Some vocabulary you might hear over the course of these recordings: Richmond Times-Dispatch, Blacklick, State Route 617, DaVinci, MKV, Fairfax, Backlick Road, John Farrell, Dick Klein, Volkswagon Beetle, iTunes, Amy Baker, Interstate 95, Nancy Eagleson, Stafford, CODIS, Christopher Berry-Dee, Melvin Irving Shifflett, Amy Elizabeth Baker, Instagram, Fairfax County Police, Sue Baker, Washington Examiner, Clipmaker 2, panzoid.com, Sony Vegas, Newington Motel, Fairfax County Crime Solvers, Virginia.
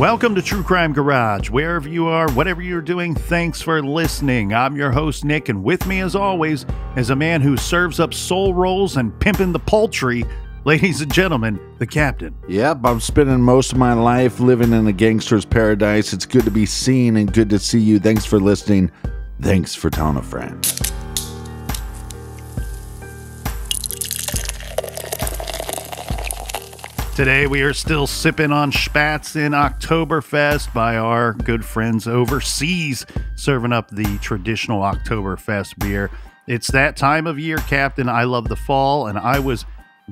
Welcome to True Crime Garage. Wherever you are, whatever you're doing, thanks for listening. I'm your host, Nick, and with me, as always, is a man who serves up soul rolls and pimping the poultry, ladies and gentlemen, the captain. Yep, I'm spending most of my life living in a gangster's paradise. It's good to be seen and good to see you. Thanks for listening. Thanks for telling a friend. Today we are still sipping on Spaten Oktoberfest by our good friends overseas, serving up the traditional Oktoberfest beer. It's that time of year, Captain. I love the fall, and I was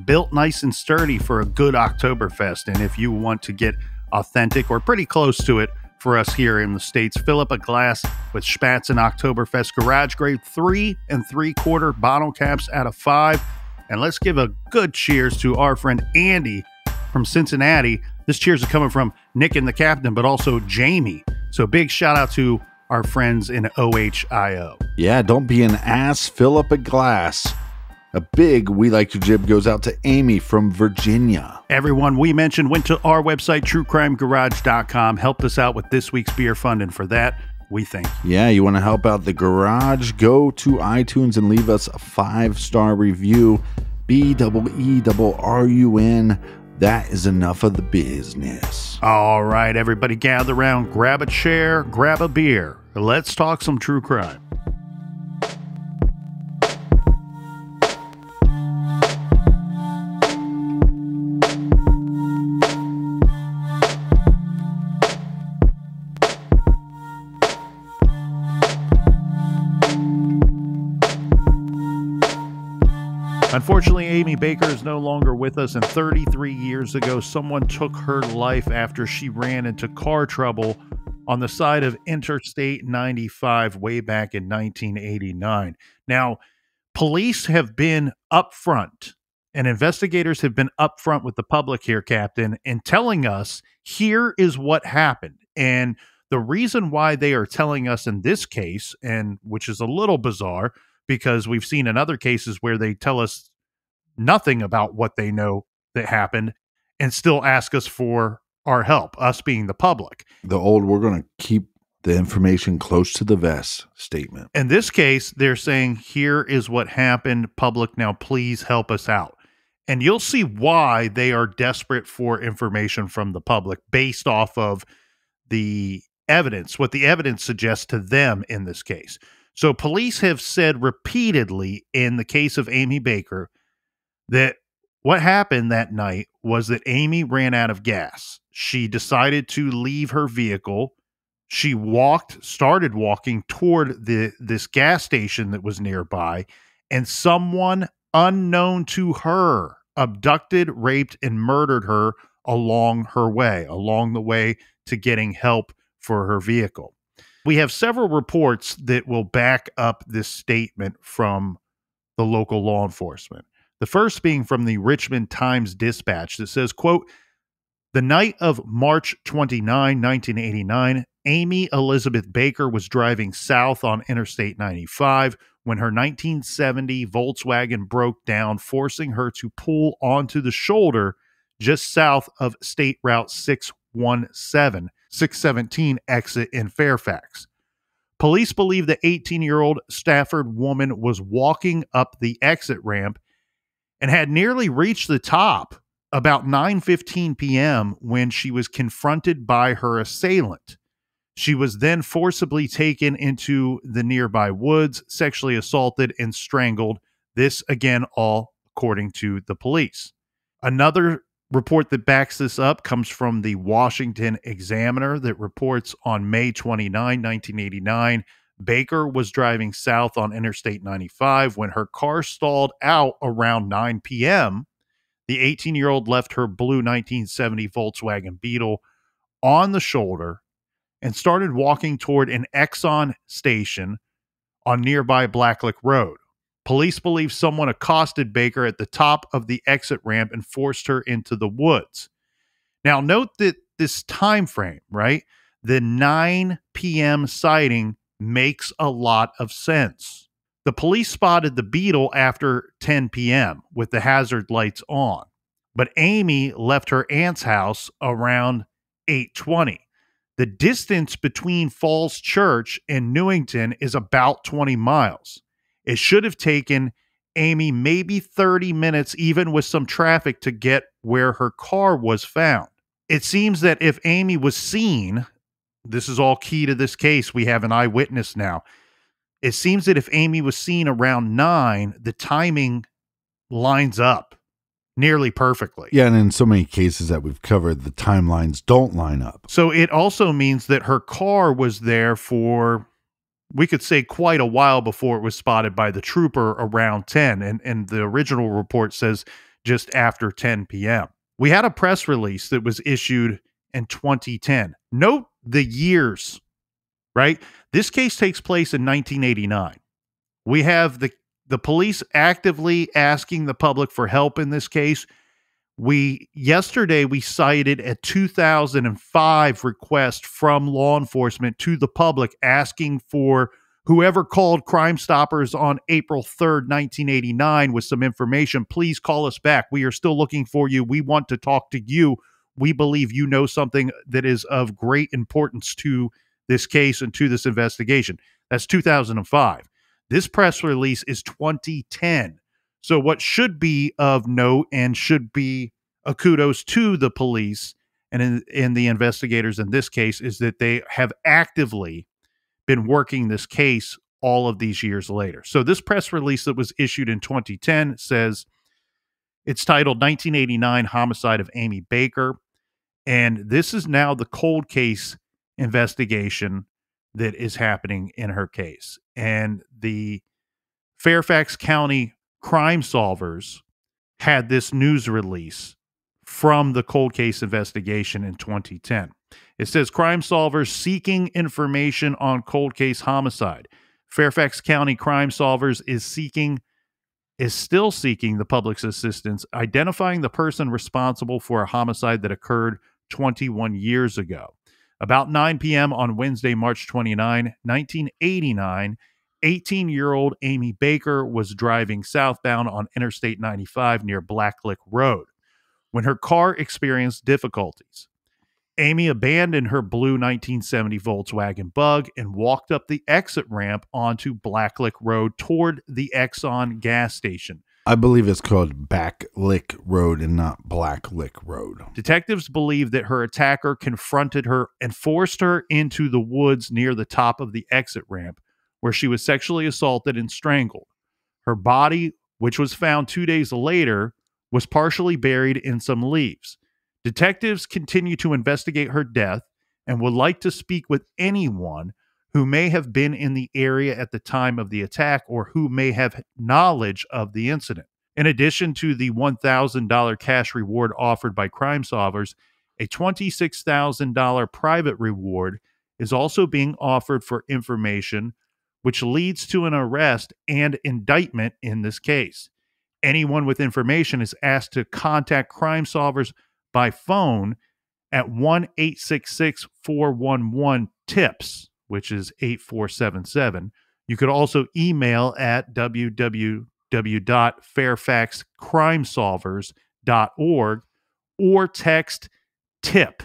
built nice and sturdy for a good Oktoberfest. And if you want to get authentic or pretty close to it for us here in the States, fill up a glass with Spaten Oktoberfest Garage Grade 3 3/4 bottle caps out of 5. And let's give a good cheers to our friend Andy from Cincinnati. This cheers is coming from Nick and the captain, but also Jamie. So big shout out to our friends in OHIO. Yeah, don't be an ass. Fill up a glass. A big We Like to Jib goes out to Amy from Virginia. Everyone we mentioned went to our website, truecrimegarage.com, helped us out with this week's beer fund, and for that, we think. Yeah, you want to help out the garage? Go to iTunes and leave us a 5-star review. BEERUN. That is enough of the business. All right, everybody gather around, grab a chair, grab a beer. Let's talk some true crime. Unfortunately, Amy Baker is no longer with us, and 33 years ago, someone took her life after she ran into car trouble on the side of Interstate 95 way back in 1989. Now, police have been upfront, and investigators have been upfront with the public here, Captain, in telling us here is what happened. And the reason why they are telling us in this case, and which is a little bizarre, because we've seen in other cases where they tell us nothing about what they know that happened and still ask us for our help, us being the public. The old, we're going to keep the information close to the vest statement. In this case, they're saying, here is what happened, public, now please help us out. And you'll see why they are desperate for information from the public based off of the evidence, what the evidence suggests to them in this case. So police have said repeatedly in the case of Amy Baker that what happened that night was that Amy ran out of gas. She decided to leave her vehicle. She started walking toward this gas station that was nearby, and someone unknown to her abducted, raped, and murdered her along the way to getting help for her vehicle. We have several reports that will back up this statement from the local law enforcement. The first being from the Richmond Times-Dispatch that says, quote, "The night of March 29, 1989, Amy Elizabeth Baker was driving south on Interstate 95 when her 1970 Volkswagen broke down, forcing her to pull onto the shoulder just south of State Route 617 exit in Fairfax. Police believe the 18-year-old Stafford woman was walking up the exit ramp and had nearly reached the top about 9:15 p.m. when she was confronted by her assailant. She was then forcibly taken into the nearby woods, sexually assaulted, and strangled. This, again, all according to the police." Another report that backs this up comes from the Washington Examiner that reports on May 29, 1989, Baker was driving south on Interstate 95 when her car stalled out around 9 p.m. The 18-year-old left her blue 1970 Volkswagen Beetle on the shoulder and started walking toward an Exxon station on nearby Blacklick Road. Police believe someone accosted Baker at the top of the exit ramp and forced her into the woods. Now, note that this time frame, right? The 9 p.m. sighting makes a lot of sense. The police spotted the Beetle after 10 p.m. with the hazard lights on, but Amy left her aunt's house around 820. The distance between Falls Church and Newington is about 20 miles. It should have taken Amy maybe 30 minutes, even with some traffic, to get where her car was found. It seems that if Amy was seen, this is all key to this case, we have an eyewitness now. It seems that if Amy was seen around 9, the timing lines up nearly perfectly. Yeah, and in so many cases that we've covered, the timelines don't line up. So it also means that her car was there for, we could say, quite a while before it was spotted by the trooper around 10. And the original report says just after 10 p.m. We had a press release that was issued in 2010. Note the years, right? This case takes place in 1989. We have the police actively asking the public for help in this case. Yesterday we cited a 2005 request from law enforcement to the public asking for whoever called Crime Stoppers on April 3rd, 1989 with some information, please call us back. We are still looking for you. We want to talk to you. We believe you know something that is of great importance to this case and to this investigation. That's 2005. This press release is 2010. So what should be of note and should be a kudos to the police and in the investigators in this case is that they have actively been working this case all of these years later. So this press release that was issued in 2010 says, it's titled 1989 Homicide of Amy Baker. And this is now the cold case investigation that is happening in her case. And the Fairfax County Crime Solvers had this news release from the cold case investigation in 2010. It says, Crime Solvers seeking information on cold case homicide. Fairfax County Crime Solvers is still seeking the public's assistance, identifying the person responsible for a homicide that occurred 21 years ago. About 9 p.m. on Wednesday, March 29, 1989, 18-year-old Amy Baker was driving southbound on Interstate 95 near Blacklick Road when her car experienced difficulties. Amy abandoned her blue 1970 Volkswagen Bug and walked up the exit ramp onto Blacklick Road toward the Exxon gas station. I believe it's called Backlick Road and not Blacklick Road. Detectives believe that her attacker confronted her and forced her into the woods near the top of the exit ramp, where she was sexually assaulted and strangled. Her body, which was found 2 days later, was partially buried in some leaves. Detectives continue to investigate her death and would like to speak with anyone who may have been in the area at the time of the attack or who may have knowledge of the incident. In addition to the $1,000 cash reward offered by Crime Solvers, a $26,000 private reward is also being offered for information, which leads to an arrest and indictment in this case. Anyone with information is asked to contact Crime Solvers by phone at 1-866-411-TIPS, which is 8477. You could also email at www.fairfaxcrimesolvers.org or text TIP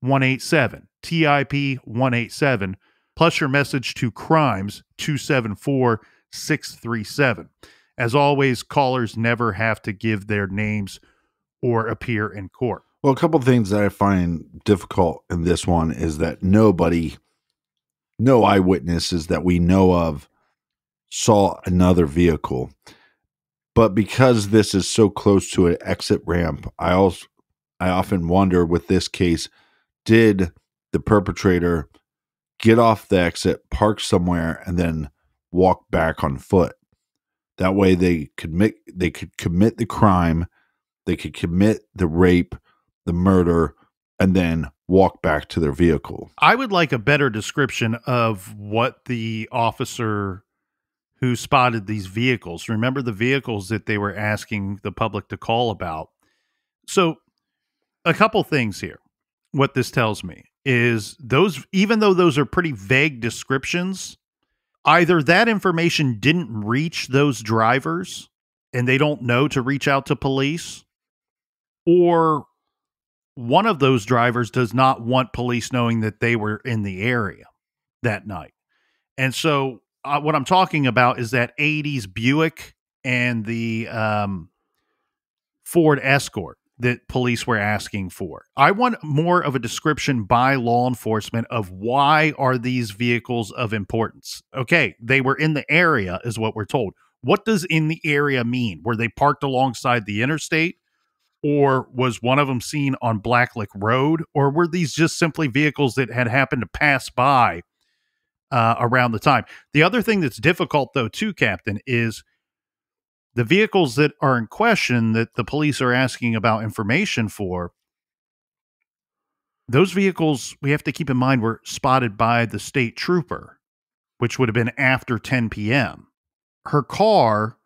187, TIP 187, plus your message to crimes 274-637. As always, callers never have to give their names or appear in court. Well, a couple of things that I find difficult in this one is that no eyewitnesses that we know of saw another vehicle. But because this is so close to an exit ramp, I often wonder with this case, did the perpetrator get off the exit, park somewhere, and then walk back on foot? That way they could commit the crime, they could commit the rape, the murder, and then walk back to their vehicle. I would like a better description of what the officer who spotted these vehicles, remember the vehicles that they were asking the public to call about. So a couple things here. What this tells me is those, even though those are pretty vague descriptions, either that information didn't reach those drivers and they don't know to reach out to police, or One of those drivers does not want police knowing that they were in the area that night. And so what I'm talking about is that 80s Buick and the Ford Escort that police were asking for. I want more of a description by law enforcement of why are these vehicles of importance. Okay, they were in the area is what we're told. What does in the area mean? Were they parked alongside the interstate? Or was one of them seen on Blacklick Road? Or were these just simply vehicles that had happened to pass by around the time? The other thing that's difficult, though, too, Captain, is the vehicles that are in question that the police are asking about information for, those vehicles, we have to keep in mind, were spotted by the state trooper, which would have been after 10 p.m. Her car,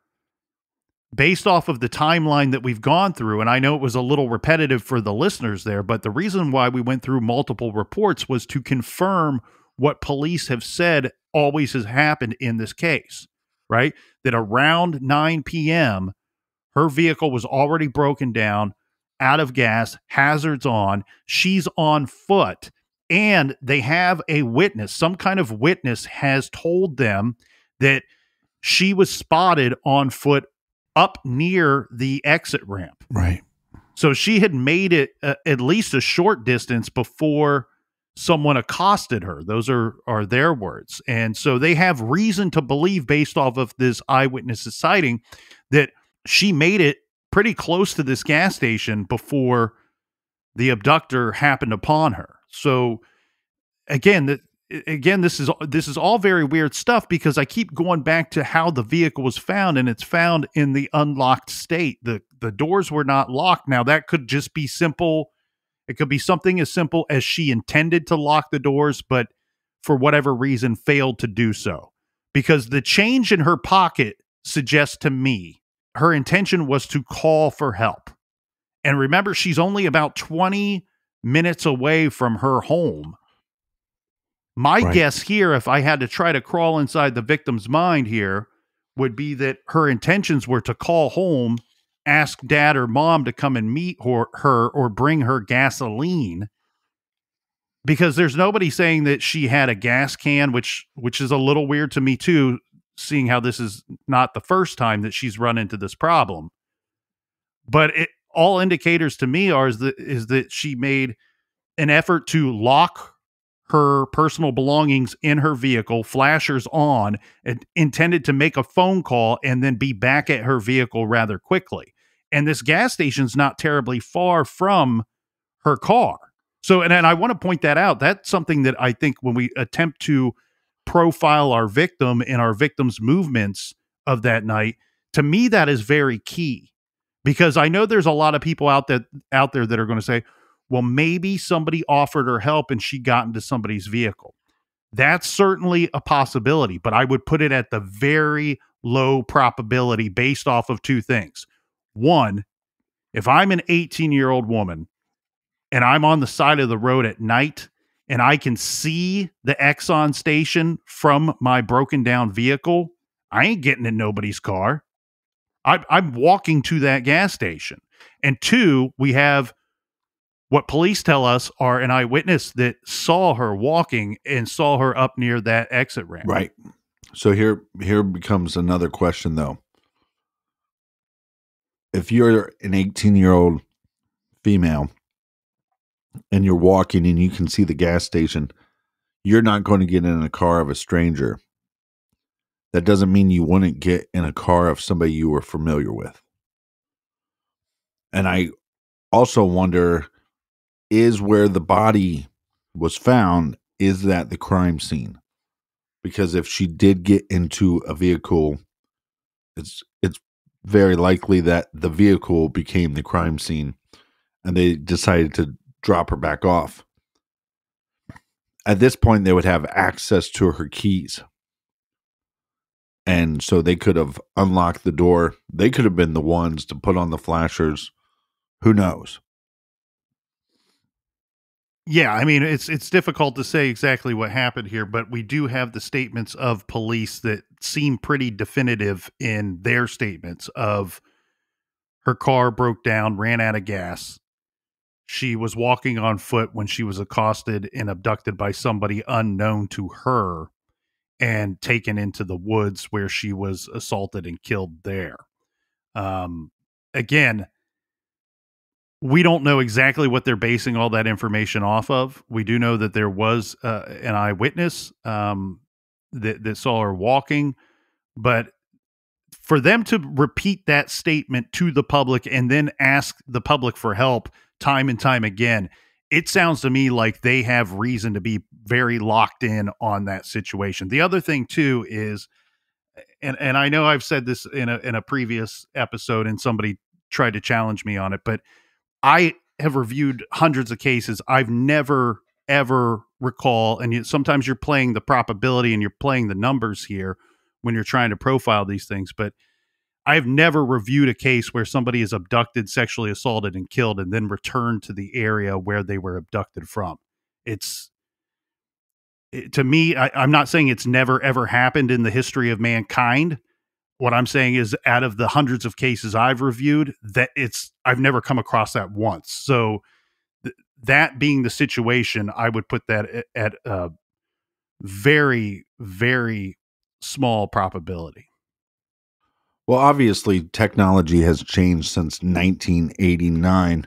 based off of the timeline that we've gone through, and I know it was a little repetitive for the listeners there, but the reason why we went through multiple reports was to confirm what police have said always has happened in this case. Right? That around 9 p.m., her vehicle was already broken down, out of gas, hazards on, she's on foot, and they have a witness. Some kind of witness has told them that she was spotted on foot up near the exit ramp. Right. So she had made it at least a short distance before someone accosted her. Those are their words. And so they have reason to believe, based off of this eyewitness's sighting, that she made it pretty close to this gas station before the abductor happened upon her. So again, this is all very weird stuff, because I keep going back to how the vehicle was found, and it's found in the unlocked state. The doors were not locked. Now that could just be simple. It could be something as simple as she intended to lock the doors, but for whatever reason failed to do so, because the change in her pocket suggests to me her intention was to call for help. And remember, she's only about 20 minutes away from her home. My guess here, if I had to try to crawl inside the victim's mind here, would be that her intentions were to call home, ask dad or mom to come and meet her or bring her gasoline, because there's nobody saying that she had a gas can, which is a little weird to me too, seeing how this is not the first time that she's run into this problem. But all indicators to me are is that she made an effort to lock her personal belongings in her vehicle, flashers on, and intended to make a phone call and then be back at her vehicle rather quickly. And this gas station's not terribly far from her car. So, and I want to point that out. That's something that I think when we attempt to profile our victim and our victim's movements of that night, to me, that is very key, because I know there's a lot of people out there that are going to say, well, maybe somebody offered her help and she got into somebody's vehicle. That's certainly a possibility, but I would put it at the very low probability based off of two things. One, if I'm an 18-year-old woman and I'm on the side of the road at night and I can see the Exxon station from my broken down vehicle, I ain't getting in nobody's car. I'm walking to that gas station. And two, we have what police tell us are an eyewitness that saw her walking and saw her up near that exit ramp. Right. So here becomes another question, though. If you're an 18-year-old female and you're walking and you can see the gas station, you're not going to get in a car of a stranger. That doesn't mean you wouldn't get in a car of somebody you were familiar with. And I also wonder, is where the body was found, is that the crime scene? Because if she did get into a vehicle, it's very likely that the vehicle became the crime scene and they decided to drop her back off. At this point, they would have access to her keys. And so they could have unlocked the door. They could have been the ones to put on the flashers. Who knows? Yeah, I mean, it's difficult to say exactly what happened here, but we do have the statements of police that seem pretty definitive in their statements of her car broke down, ran out of gas. she was walking on foot when she was accosted and abducted by somebody unknown to her and taken into the woods where she was assaulted and killed there. Again, we don't know exactly what they're basing all that information off of. We do know that there was an eyewitness that saw her walking, but for them to repeat that statement to the public and then ask the public for help time and time again, it sounds to me like they have reason to be very locked in on that situation. The other thing too is, and I know I've said this in a previous episode and somebody tried to challenge me on it, but I have reviewed hundreds of cases. I've never, ever recall. And sometimes you're playing the probability and you're playing the numbers here when you're trying to profile these things. But I've never reviewed a case where somebody is abducted, sexually assaulted, and killed, and then returned to the area where they were abducted from. To me, I'm not saying it's never, ever happened in the history of mankind. What I'm saying is, out of the hundreds of cases I've reviewed, that I've never come across that once. So that being the situation, I would put that at a very, very small probability. Well, obviously technology has changed since 1989,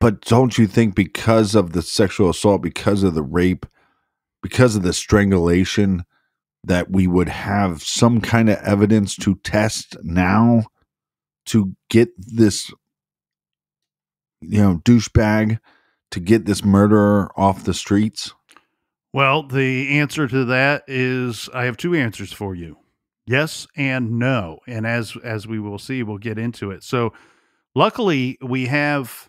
but don't you think because of the sexual assault, because of the rape, because of the strangulation, that we would have some kind of evidence to test now to get this, douchebag, to get this murderer off the streets? Well, the answer to that is, I have two answers for you. Yes and no. And as we will see, we'll get into it. So luckily we have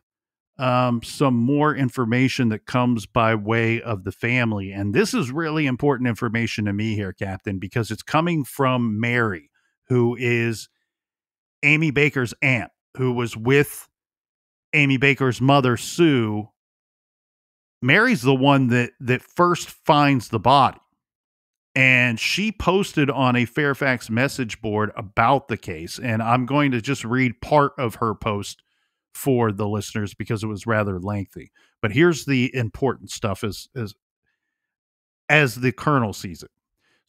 some more information that comes by way of the family. And this is really important information to me here, Captain, because it's coming from Mary, who is Amy Baker's aunt, who was with Amy Baker's mother, Sue. Mary's the one that first finds the body. And she posted on a Fairfax message board about the case. And I'm going to just read part of her post for the listeners because it was rather lengthy. But here's the important stuff as the Colonel sees it.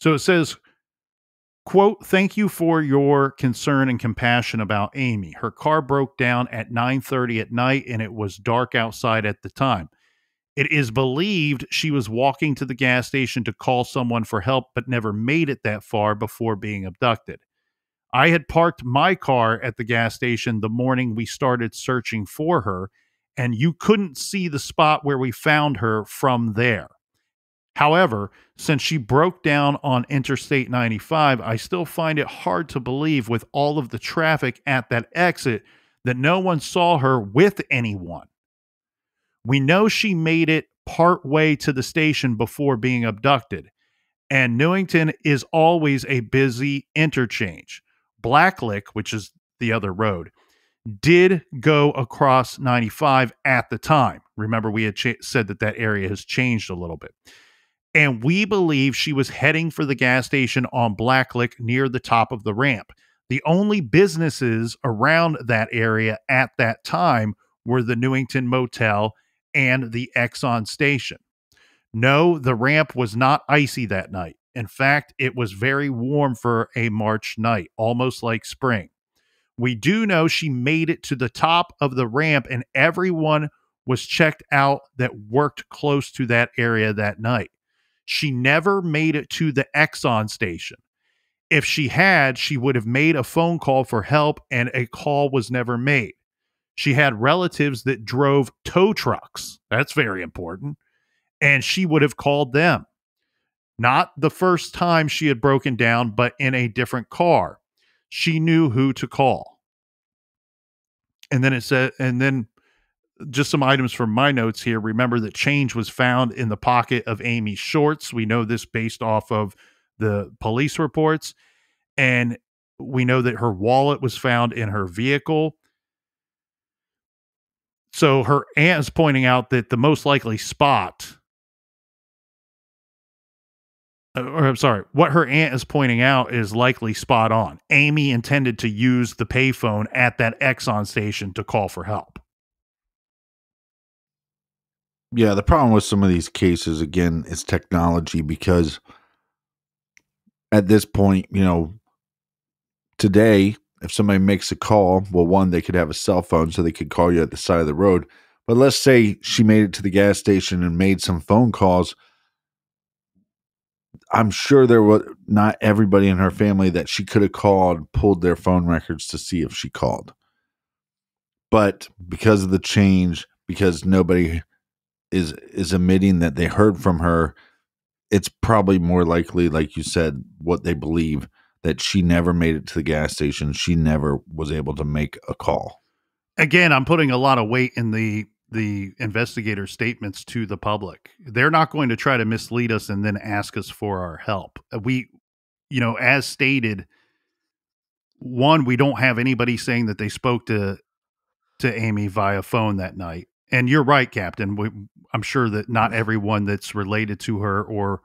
So it says, quote, "Thank you for your concern and compassion about Amy. Her car broke down at 9:30 at night and it was dark outside at the time. It is believed she was walking to the gas station to call someone for help, but never made it that far before being abducted. I had parked my car at the gas station the morning we started searching for her, and you couldn't see the spot where we found her from there. However, since she broke down on Interstate 95, I still find it hard to believe with all of the traffic at that exit that no one saw her with anyone. We know she made it partway to the station before being abducted, and Newington is always a busy interchange. Blacklick, which is the other road, did go across 95 at the time." Remember, we had said that that area has changed a little bit. "And we believe she was heading for the gas station on Blacklick near the top of the ramp. The only businesses around that area at that time were the Newington Motel and the Exxon station. No, the ramp was not icy that night. In fact, it was very warm for a March night, almost like spring. We do know she made it to the top of the ramp and everyone was checked out that worked close to that area that night. She never made it to the Exxon station. If she had, she would have made a phone call for help, and a call was never made. She had relatives that drove tow trucks." That's very important. "And she would have called them. Not the first time she had broken down, but in a different car. She knew who to call." And then it said, and then just some items from my notes here. "Remember that change was found in the pocket of Amy's shorts." We know this based off of the police reports. And we know that her wallet was found in her vehicle. So her aunt is pointing out that the most likely spot, or I'm sorry, what her aunt is pointing out is likely spot on. Amy intended to use the payphone at that Exxon station to call for help. Yeah, the problem with some of these cases, again, is technology, because at this point, you know, today, if somebody makes a call, well, one, they could have a cell phone, so they could call you at the side of the road. But let's say she made it to the gas station and made some phone calls. I'm sure there was not everybody in her family that she could have called, pulled their phone records to see if she called. But because of the change, because nobody is admitting that they heard from her, it's probably more likely, like you said, what they believe, that she never made it to the gas station. She never was able to make a call. Again, I'm putting a lot of weight in the investigator statements to the public. They're not going to try to mislead us and then ask us for our help. We, you know, as stated, one, we don't have anybody saying that they spoke to Amy via phone that night. And you're right, Captain. I'm sure that not everyone that's related to her or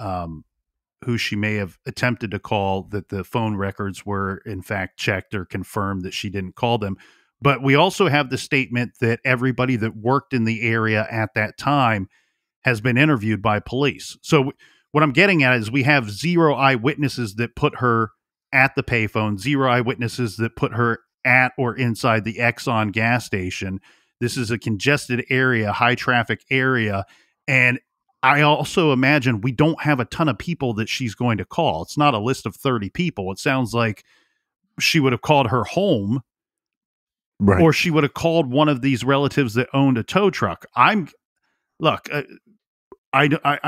who she may have attempted to call, that the phone records were in fact checked or confirmed that she didn't call them. But we also have the statement that everybody that worked in the area at that time has been interviewed by police. So what I'm getting at is we have zero eyewitnesses that put her at the payphone, zero eyewitnesses that put her at or inside the Exxon gas station. This is a congested area, high traffic area. And I also imagine we don't have a ton of people that she's going to call. It's not a list of 30 people. It sounds like she would have called her home. Right. Or she would have called one of these relatives that owned a tow truck. I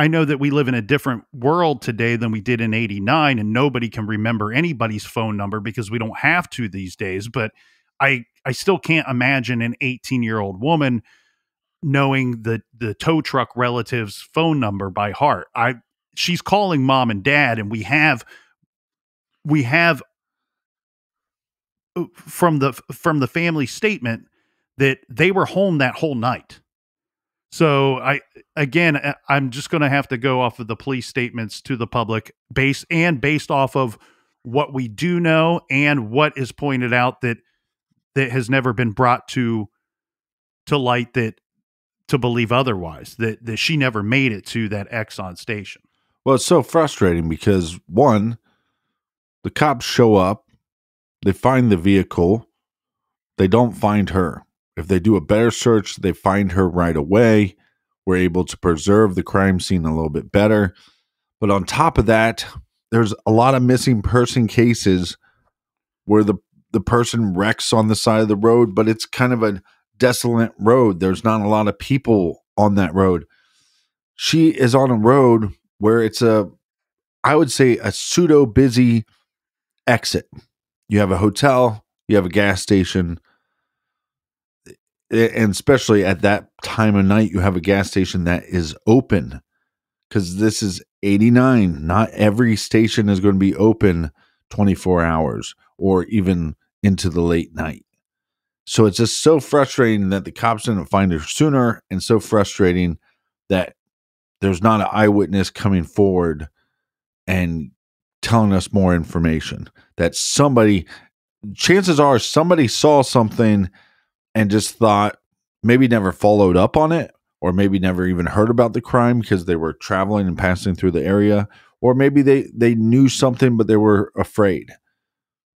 know that we live in a different world today than we did in '89, and nobody can remember anybody's phone number because we don't have to these days. But I still can't imagine an 18-year-old woman knowing the tow truck relative's phone number by heart. She's calling mom and dad, and we have from the family statement that they were home that whole night. So I'm just going to have to go off of the police statements to the public base and based off of what we do know and what is pointed out that has never been brought to light to believe otherwise, that she never made it to that Exxon station. Well, it's so frustrating because one, the cops show up, they find the vehicle. They don't find her. If they do a better search, they find her right away. We're able to preserve the crime scene a little bit better. But on top of that, there's a lot of missing person cases where the person wrecks on the side of the road, but it's kind of a desolate road. There's not a lot of people on that road. She is on a road where it's I would say, a pseudo-busy exit. You have a hotel, you have a gas station, and especially at that time of night, you have a gas station that is open because this is '89. Not every station is going to be open 24 hours or even into the late night. So it's just so frustrating that the cops didn't find her sooner, and so frustrating that there's not an eyewitness coming forward and telling us more information, that somebody, chances are somebody saw something and just thought, maybe never followed up on it, or maybe never even heard about the crime because they were traveling and passing through the area, or maybe they knew something, but they were afraid.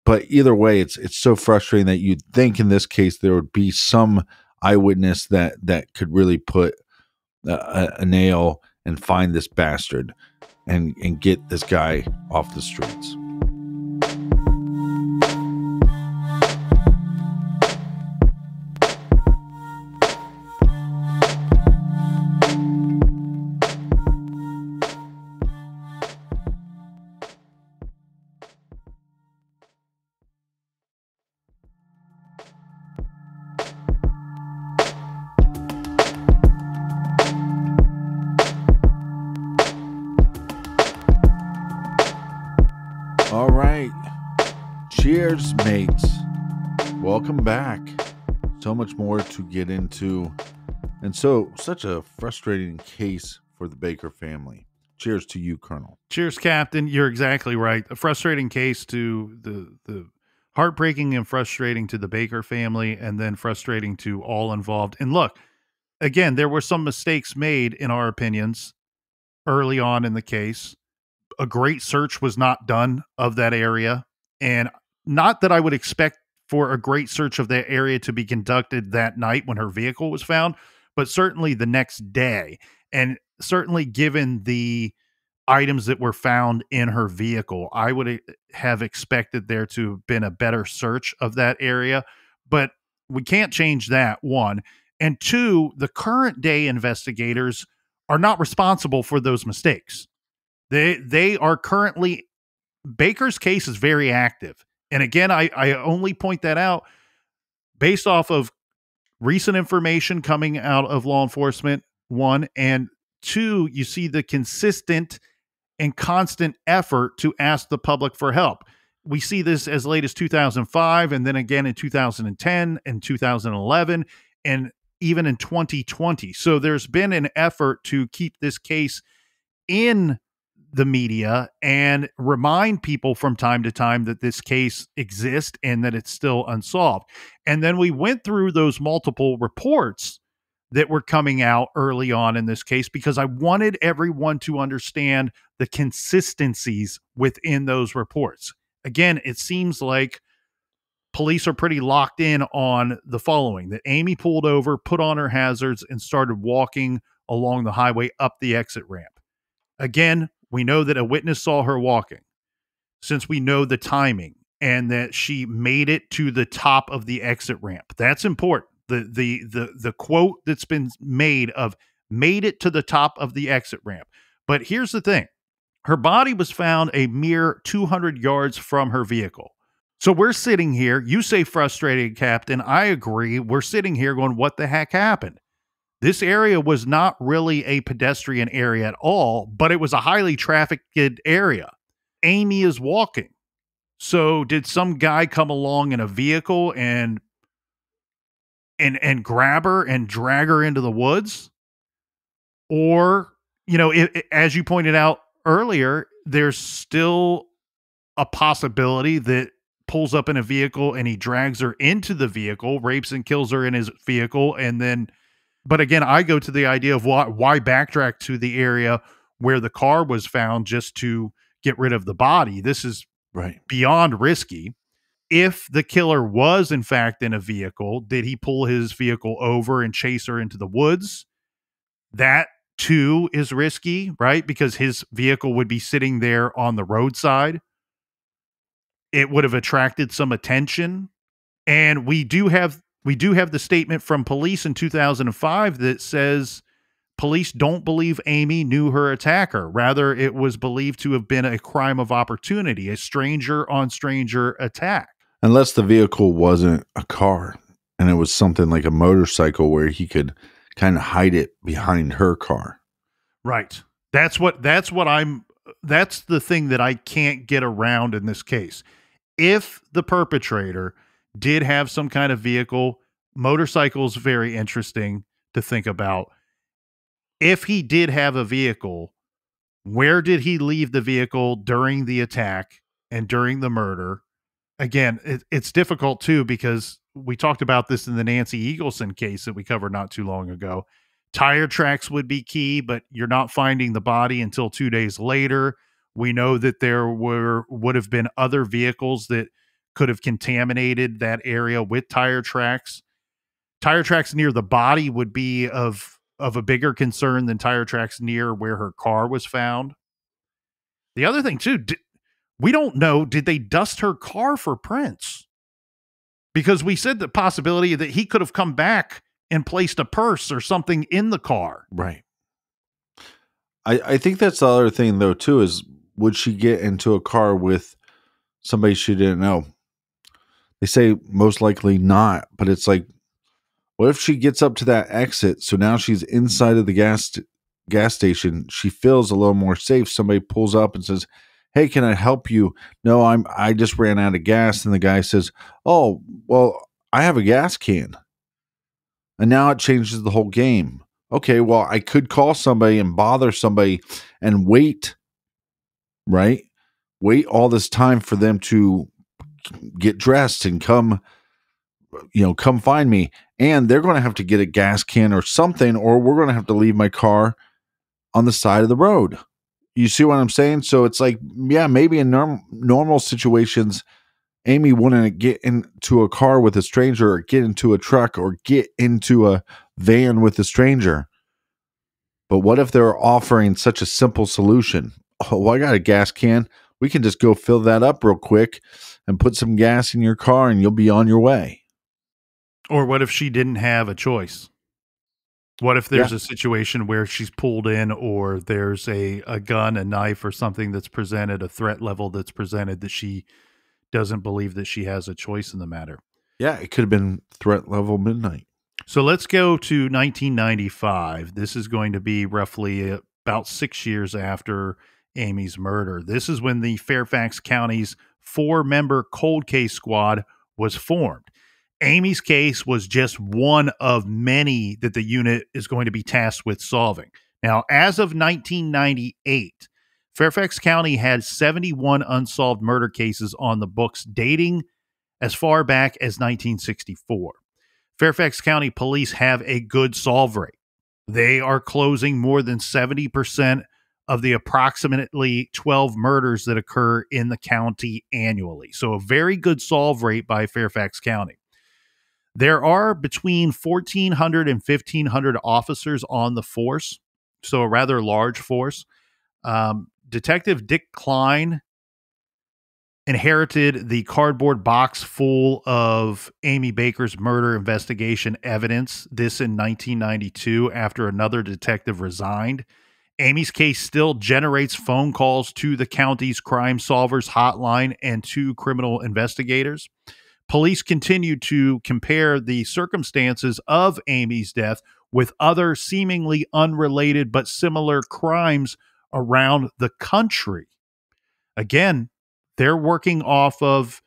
But either way, it's so frustrating that you'd think in this case there would be some eyewitness that could really put a nail and find this bastard and get this guy off the streets. Cheers, mates. Welcome back. So much more to get into. And so, such a frustrating case for the Baker family. Cheers to you, Colonel. Cheers, Captain. You're exactly right. A frustrating case to the heartbreaking and frustrating to the Baker family, and then frustrating to all involved. And look, again, there were some mistakes made, in our opinions, early on in the case. A great search was not done of that area. And not that I would expect for a great search of that area to be conducted that night when her vehicle was found, but certainly the next day. And certainly given the items that were found in her vehicle, I would have expected there to have been a better search of that area. But we can't change that, one. And two, the current day investigators are not responsible for those mistakes. They are currently, Baker's case is very active. And again, I only point that out based off of recent information coming out of law enforcement, one, and two, you see the consistent and constant effort to ask the public for help. We see this as late as 2005, and then again in 2010 and 2011, and even in 2020. So there's been an effort to keep this case in the media and remind people from time to time that this case exists and that it's still unsolved. And then we went through those multiple reports that were coming out early on in this case, because I wanted everyone to understand the consistencies within those reports. Again, it seems like police are pretty locked in on the following: that Amy pulled over, put on her hazards, and started walking along the highway up the exit ramp. Again, we know that a witness saw her walking, since we know the timing and that she made it to the top of the exit ramp. That's important. The quote that's been made of "made it to the top of the exit ramp." But here's the thing. Her body was found a mere 200 yards from her vehicle. So we're sitting here. You say frustrated, Captain. I agree. We're sitting here going, what the heck happened? This area was not really a pedestrian area at all, but it was a highly trafficked area. Amy is walking. So did some guy come along in a vehicle and grab her and drag her into the woods? Or, you know, as you pointed out earlier, there's still a possibility that pulls up in a vehicle and he drags her into the vehicle, rapes and kills her in his vehicle. And then, but again, I go to the idea of why backtrack to the area where the car was found just to get rid of the body. This is right beyond risky. If the killer was, in fact, in a vehicle, did he pull his vehicle over and chase her into the woods? That, too, is risky, right? Because his vehicle would be sitting there on the roadside. It would have attracted some attention. And we do have the statement from police in 2005 that says police don't believe Amy knew her attacker. Rather, it was believed to have been a crime of opportunity, a stranger on stranger attack. Unless the vehicle wasn't a car and it was something like a motorcycle where he could kind of hide it behind her car. Right. That's the thing that I can't get around in this case. If the perpetrator did have some kind of vehicle, motorcycle's very interesting to think about. If he did have a vehicle, where did he leave the vehicle during the attack and during the murder? Again, it's difficult too, because we talked about this in the Nancy Eagleson case that we covered not too long ago. Tire tracks would be key, but you're not finding the body until 2 days later. We know that there would have been other vehicles that could have contaminated that area with tire tracks. Tire tracks near the body would be of a bigger concern than tire tracks near where her car was found. The other thing too, we don't know, did they dust her car for prints? Because we said the possibility that he could have come back and placed a purse or something in the car. Right. I think that's the other thing though too, is would she get into a car with somebody she didn't know? They say most likely not, but it's like, what if she gets up to that exit? So now she's inside of the gas station. She feels a little more safe. Somebody pulls up and says, "Hey, can I help you?" "No, I just ran out of gas." And the guy says, "Oh, well, I have a gas can." And now it changes the whole game. Okay, well, I could call somebody and bother somebody and wait, right? Wait all this time for them to get dressed and come you know, come find me. And they're going to have to get a gas can or something, or we're going to have to leave my car on the side of the road. You see what I'm saying? So it's like, yeah, maybe in normal situations, Amy wouldn't get into a car with a stranger or get into a truck or get into a van with a stranger. But what if they're offering such a simple solution? Oh, well, I got a gas can. We can just go fill that up real quick and put some gas in your car and you'll be on your way. Or what if she didn't have a choice? What if there's a situation where she's pulled in, or there's a gun, a knife, or something that's presented, a threat level that's presented, that she doesn't believe that she has a choice in the matter? Yeah, it could have been threat level midnight. So let's go to 1995. This is going to be roughly about 6 years after Amy's murder. This is when the Fairfax County's 4-member cold case squad was formed. Amy's case was just one of many that the unit is going to be tasked with solving. Now, as of 1998, Fairfax County had 71 unsolved murder cases on the books, dating as far back as 1964. Fairfax County Police have a good solve rate. They are closing more than 70% of the approximately 12 murders that occur in the county annually. So a very good solve rate by Fairfax County. There are between 1,400 and 1,500 officers on the force, so a rather large force. Detective Dick Klein inherited the cardboard box full of Amy Baker's murder investigation evidence, this in 1992, after another detective resigned. Amy's case still generates phone calls to the county's crime solvers hotline and to criminal investigators. Police continue to compare the circumstances of Amy's death with other seemingly unrelated but similar crimes around the country. Again, they're working off of,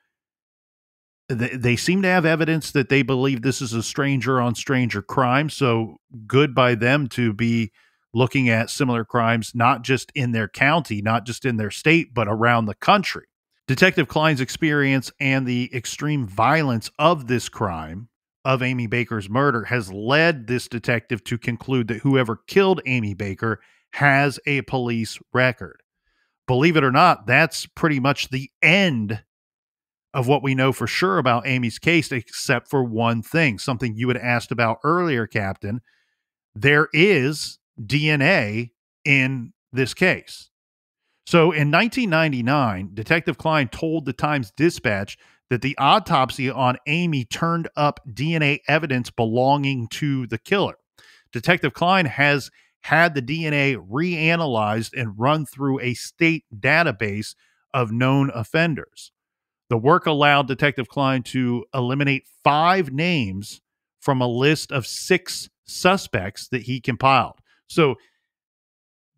they seem to have evidence that they believe this is a stranger on stranger crime, so good by them to be looking at similar crimes, not just in their county, not just in their state, but around the country. Detective Klein's experience and the extreme violence of this crime, of Amy Baker's murder, has led this detective to conclude that whoever killed Amy Baker has a police record. Believe it or not, that's pretty much the end of what we know for sure about Amy's case, except for one thing, something you had asked about earlier, Captain. There is DNA in this case. So in 1999, Detective Klein told the Times-Dispatch that the autopsy on Amy turned up DNA evidence belonging to the killer. Detective Klein has had the DNA reanalyzed and run through a state database of known offenders. The work allowed Detective Klein to eliminate 5 names from a list of 6 suspects that he compiled. So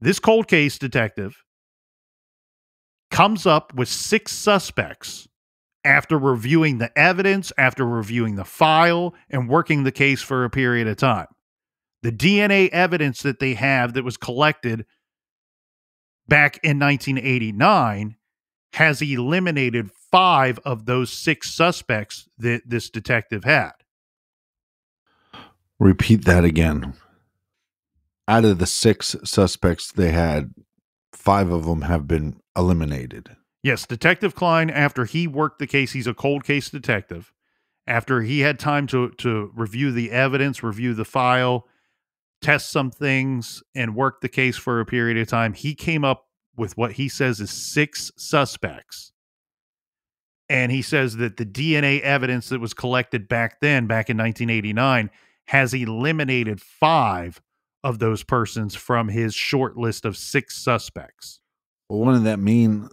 this cold case detective comes up with 6 suspects after reviewing the evidence, after reviewing the file, and working the case for a period of time. The DNA evidence that they have that was collected back in 1989 has eliminated 5 of those 6 suspects that this detective had. Repeat that again. Out of the 6 suspects they had, 5 of them have been eliminated. Yes, Detective Klein, after he worked the case, he's a cold case detective. After he had time to review the evidence, review the file, test some things, and work the case for a period of time, he came up with what he says is 6 suspects. And he says that the DNA evidence that was collected back then, back in 1989, has eliminated 5 of those persons from his short list of 6 suspects. Well, wouldn't that mean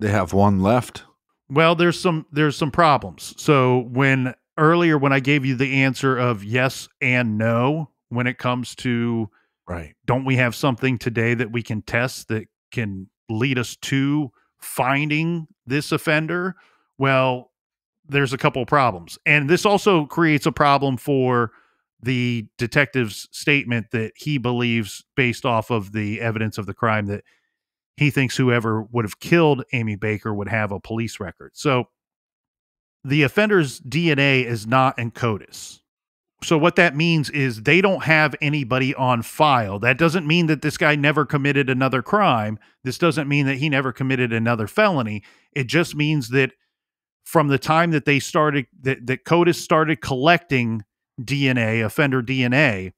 they have 1 left? Well, there's some problems. So when earlier, when I gave you the answer of yes and no, when it comes to, right, don't we have something today that we can test that can lead us to finding this offender? Well, there's a couple of problems. And this also creates a problem for the detective's statement that he believes, based off of the evidence of the crime, that he thinks whoever would have killed Amy Baker would have a police record. So the offender's DNA is not in CODIS. So what that means is they don't have anybody on file. That doesn't mean that this guy never committed another crime. This doesn't mean that he never committed another felony. It just means that from the time that they started, that CODIS started collecting DNA, offender DNA,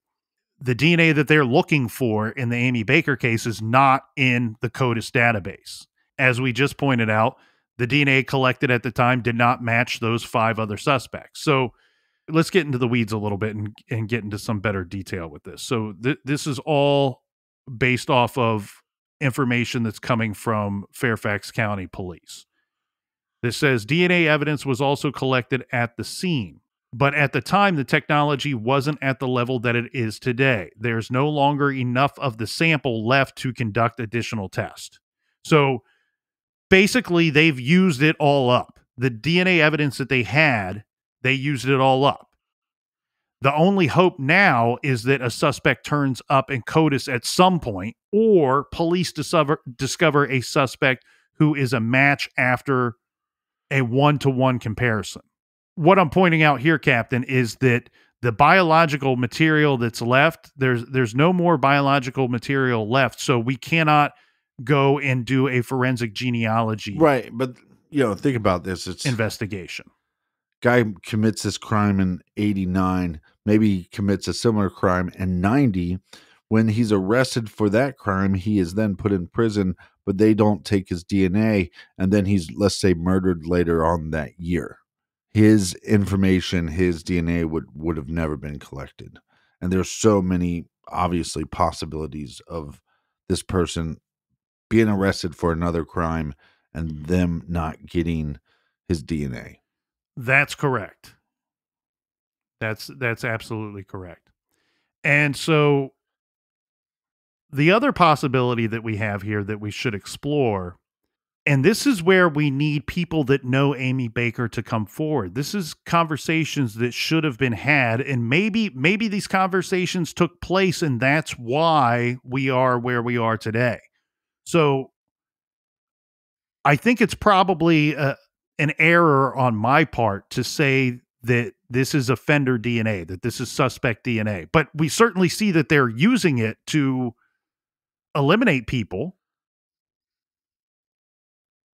the DNA that they're looking for in the Amy Baker case is not in the CODIS database. As we just pointed out, the DNA collected at the time did not match those 5 other suspects. So let's get into the weeds a little bit and get into some better detail with this. So this is all based off of information that's coming from Fairfax County Police. This says DNA evidence was also collected at the scene, but at the time, the technology wasn't at the level that it is today. There's no longer enough of the sample left to conduct additional tests. So basically, they've used it all up. The DNA evidence that they had, they used it all up. The only hope now is that a suspect turns up in CODIS at some point, or police discover a suspect who is a match after a one-to-one comparison. What I'm pointing out here, Captain, is that the biological material that's left, there's no more biological material left, so we cannot go and do a forensic genealogy. Right, but you know, think about this. It's investigation. Guy commits this crime in 89, maybe commits a similar crime in 90. When he's arrested for that crime, he is then put in prison, but they don't take his DNA, and then he's, let's say, murdered later on that year. His information, his DNA would have never been collected. And there's so many, obviously, possibilities of this person being arrested for another crime and them not getting his DNA. That's correct. That's absolutely correct. And so the other possibility that we have here that we should explore, and this is where we need people that know Amy Baker to come forward. This is conversations that should have been had, and maybe these conversations took place, and that's why we are where we are today. So I think it's probably an error on my part to say that this is offender DNA, that this is suspect DNA. But we certainly see that they're using it to eliminate people.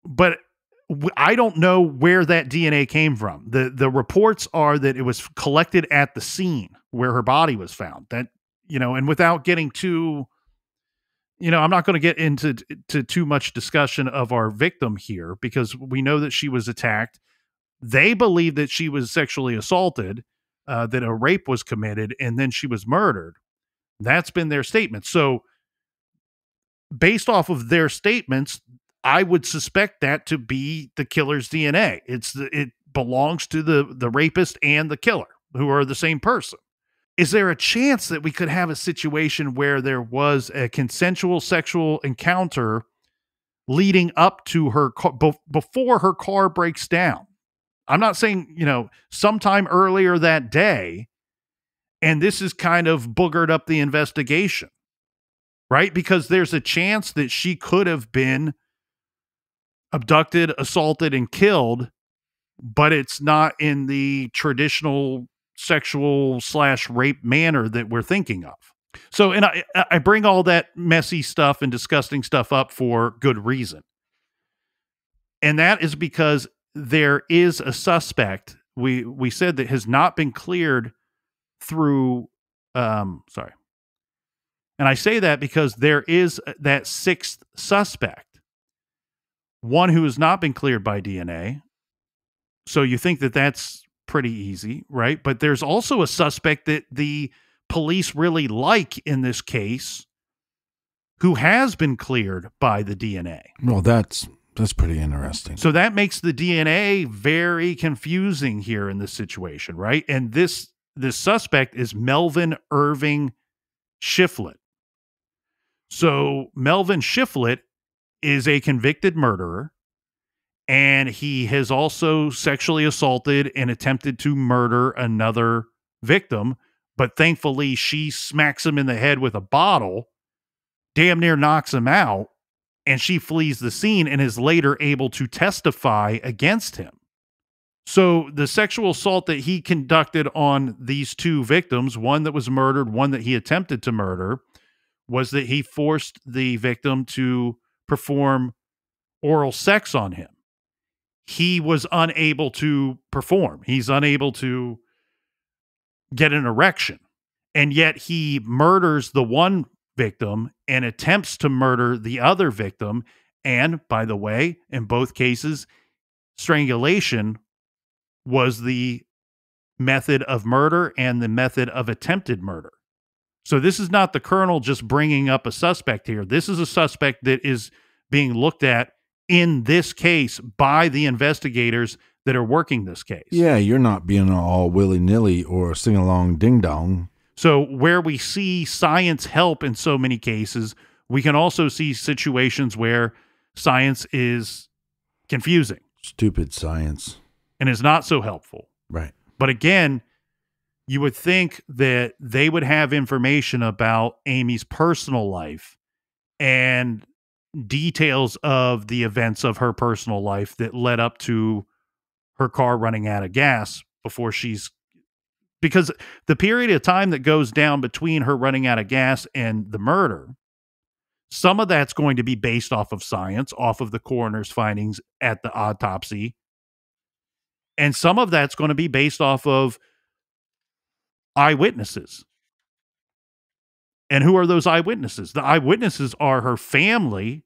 But I don't know where that DNA came from. The reports are that it was collected at the scene where her body was found. That, you know, and without getting too, you know, I'm not going to get into too much discussion of our victim here, because we know that she was attacked. They believe that she was sexually assaulted, that a rape was committed, and then she was murdered. That's been their statement. So based off of their statements, I would suspect that to be the killer's DNA. It belongs to the rapist and the killer, who are the same person. Is there a chance that we could have a situation where there was a consensual sexual encounter leading up to her before her car breaks down? I'm not saying, you know, sometime earlier that day, and this is kind of boogered up the investigation, right? Because there's a chance that she could have been abducted, assaulted, and killed, but it's not in the traditional sexual / rape manner that we're thinking of. So, and I bring all that messy stuff and disgusting stuff up for good reason. And that is because there is a suspect, we said, that has not been cleared through, sorry. And I say that because there is that 6th suspect, one who has not been cleared by DNA. So you think that that's pretty easy, right? But there's also a suspect that the police really like in this case who has been cleared by the DNA. Well, that's pretty interesting. So that makes the DNA very confusing here in this situation, right? And this suspect is Melvin Irving Shifflett. So Melvin Shifflett is a convicted murderer, and he has also sexually assaulted and attempted to murder another victim, but thankfully she smacks him in the head with a bottle, damn near knocks him out, and she flees the scene and is later able to testify against him. So the sexual assault that he conducted on these two victims, one that was murdered, one that he attempted to murder, was that he forced the victim to perform oral sex on him. He was unable to perform. He's unable to get an erection. And yet he murders the one victim and attempts to murder the other victim. And by the way, in both cases, strangulation was the method of murder and the method of attempted murder. So this is not the colonel just bringing up a suspect here. This is a suspect that is being looked at in this case by the investigators that are working this case. Yeah, you're not being all willy-nilly or sing-along ding-dong. So where we see science help in so many cases, we can also see situations where science is confusing. Stupid science. And is not so helpful. Right. But again, you would think that they would have information about Amy's personal life and details of the events of her personal life that led up to her car running out of gas before she's, because the period of time that goes down between her running out of gas and the murder, some of that's going to be based off of science, off of the coroner's findings at the autopsy. And some of that's going to be based off of eyewitnesses. And who are those eyewitnesses? The eyewitnesses are her family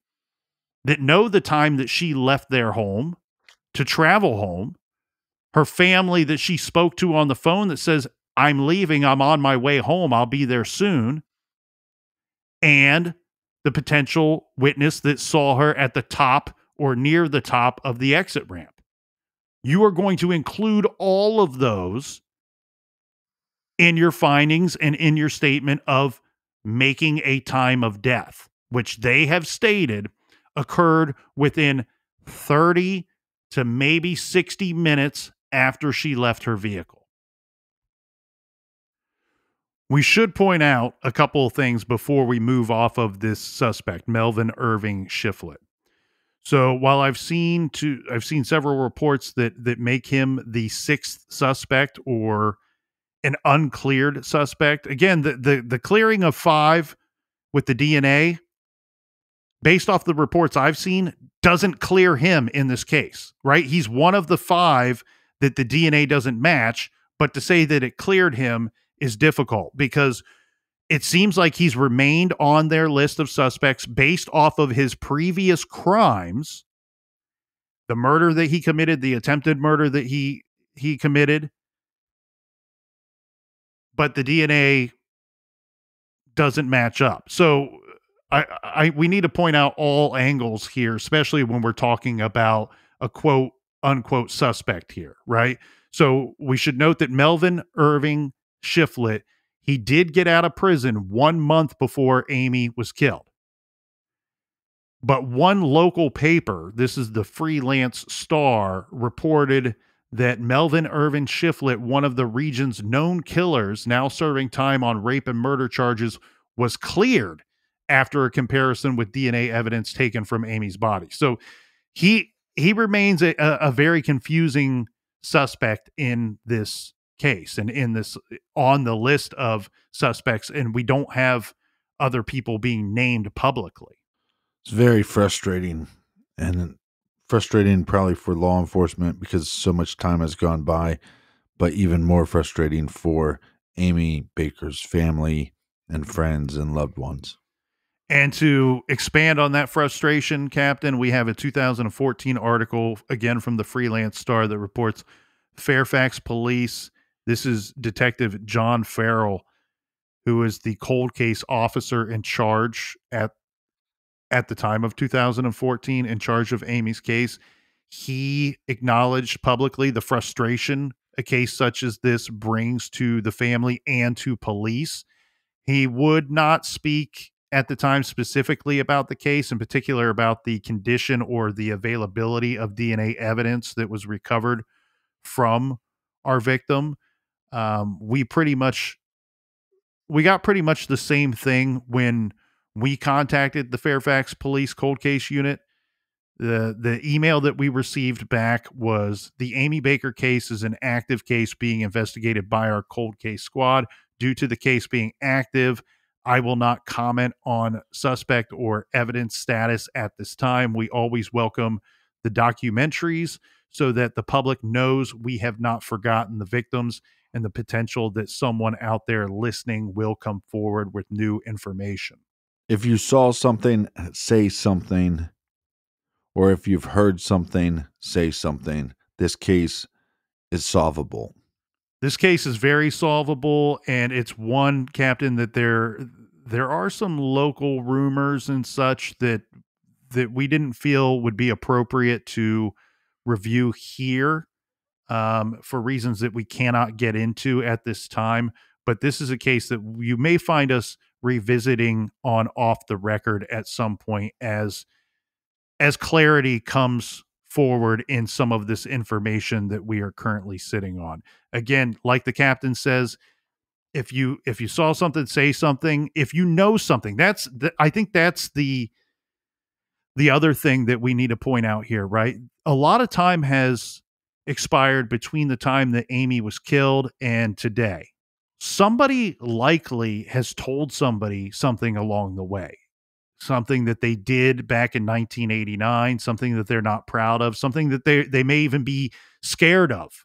that know the time that she left their home to travel home. Her family that she spoke to on the phone that says, I'm leaving, I'm on my way home, I'll be there soon. And the potential witness that saw her at the top or near the top of the exit ramp. You are going to include all of those in your findings and in your statement of making a time of death, which they have stated occurred within 30 to maybe 60 minutes after she left her vehicle. We should point out a couple of things before we move off of this suspect, Melvin Irving Shifflett. So while I've seen several reports that make him the sixth suspect or an uncleared suspect. Again, the clearing of five with the DNA, based off the reports I've seen, doesn't clear him in this case, right? He's one of the five that the DNA doesn't match, but to say that it cleared him is difficult because it seems like he's remained on their list of suspects based off of his previous crimes, the murder that he committed, the attempted murder that he committed, but the DNA doesn't match up. So we need to point out all angles here, especially when we're talking about a quote unquote suspect here, right? So we should note that Melvin Irving Shifflett, he did get out of prison 1 month before Amy was killed. But one local paper, this is the Freelance Star, reported that Melvin Irving Shifflett, one of the region's known killers, now serving time on rape and murder charges, was cleared after a comparison with DNA evidence taken from Amy's body. So he remains a very confusing suspect in this case and in this on the list of suspects, and we don't have other people being named publicly. It's very frustrating, and frustrating probably for law enforcement because so much time has gone by, but even more frustrating for Amy Baker's family and friends and loved ones. And to expand on that frustration, Captain, we have a 2014 article again from the Freelance Star that reports Fairfax Police. This is Detective John Farrell, who is the cold case officer in charge at the time of 2014, in charge of Amy's case. He acknowledged publicly the frustration a case such as this brings to the family and to police. He would not speak at the time specifically about the case, in particular about the condition or the availability of DNA evidence that was recovered from our victim. We got pretty much the same thing when we contacted the Fairfax Police Cold Case Unit. The email that we received back was, the Amy Baker case is an active case being investigated by our cold case squad. Due to the case being active, I will not comment on suspect or evidence status at this time. We always welcome the documentaries so that the public knows we have not forgotten the victims and the potential that someone out there listening will come forward with new information. If you saw something, say something. Or if you've heard something, say something. This case is solvable. This case is very solvable, and it's one, Captain, that there are some local rumors and such that we didn't feel would be appropriate to review here for reasons that we cannot get into at this time. But this is a case that you may find us revisiting on Off the Record at some point as clarity comes forward in some of this information that we are currently sitting on. Again, like the captain says, if you saw something, say something. If you know something, I think that's the other thing that we need to point out here, right? A lot of time has expired between the time that Amy was killed and today. Somebody likely has told somebody something along the way. Something that they did back in 1989, something that they're not proud of, something that they may even be scared of,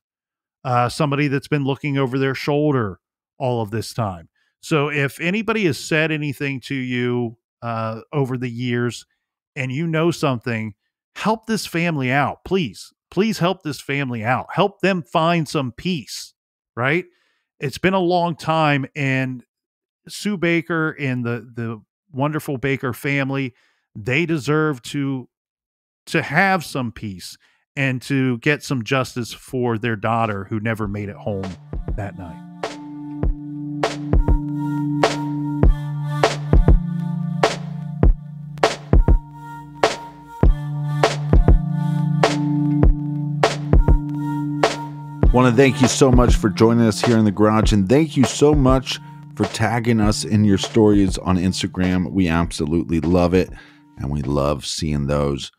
somebody that's been looking over their shoulder all of this time. So if anybody has said anything to you over the years and you know something, help this family out. Please, please help this family out. Help them find some peace, right? It's been a long time, and Sue Baker and the wonderful Baker family, they deserve to have some peace and to get some justice for their daughter who never made it home that night. Want to thank you so much for joining us here in the garage, and thank you so much for tagging us in your stories on Instagram. We absolutely love it, and we love seeing those.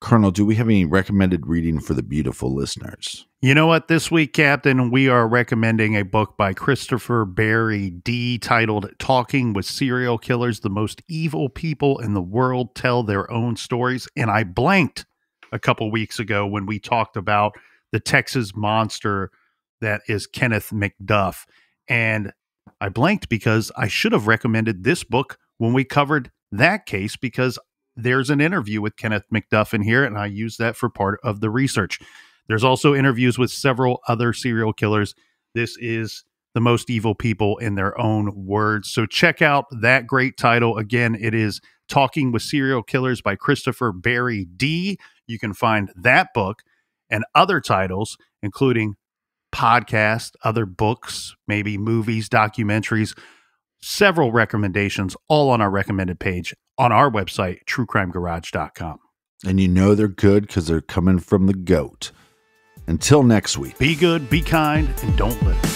Colonel, do we have any recommended reading for the beautiful listeners? You know what? This week, Captain, we are recommending a book by Christopher Berry-Dee titled Talking with Serial Killers. The most evil people in the world tell their own stories. And I blanked a couple weeks ago when we talked about the Texas monster that is Kenneth McDuff. And I blanked because I should have recommended this book when we covered that case, because there's an interview with Kenneth McDuff in here, and I used that for part of the research. There's also interviews with several other serial killers. This is The Most Evil People in Their Own Words. So check out that great title. Again, it is Talking with Serial Killers by Christopher Berry-Dee. You can find that book and other titles, including podcasts, other books, maybe movies, documentaries, several recommendations, all on our recommended page on our website, truecrimegarage.com. And you know they're good because they're coming from the goat. Until next week. Be good, be kind, and don't litter.